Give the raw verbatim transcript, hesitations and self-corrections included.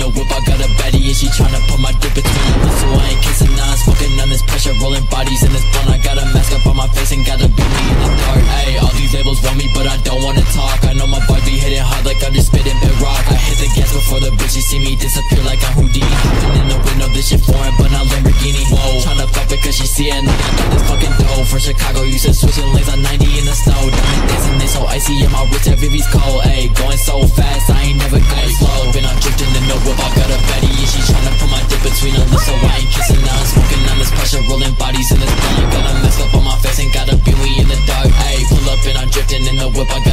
me whip, I got a baddie and she tryna put my dick between her lips, so I ain't kissing eyes, fucking on this pressure, rolling bodies in this blunt. I got a mask up on my face and got a baby in the dark. Ayy, all these labels want me, but I don't wanna talk. I know my bars be hitting hard like I'm just spitting big rock. I hit the gas before the bitches see me disappear like I'm Houdini. Hopping in the window, this shit foreign, but not Lamborghini. Whoa, tryna fuck because she see it, I got this fucking dough. From Chicago, you said switching lanes on ninety in the snow. Diamond dancing, they so icy, yeah, my wrist, everybody's cold. Ayy, going so fast, I ain't never going slow. Been on drifting in the whip, I got a baddie, yeah, she tryna put my dick between her lips, so I ain't kissing now. I'm smoking on this pressure, rolling bodies in this blunt. Got a mask up on my face and got a beanie in the dark. Ayy, pull up and I'm drifting in the whip, I got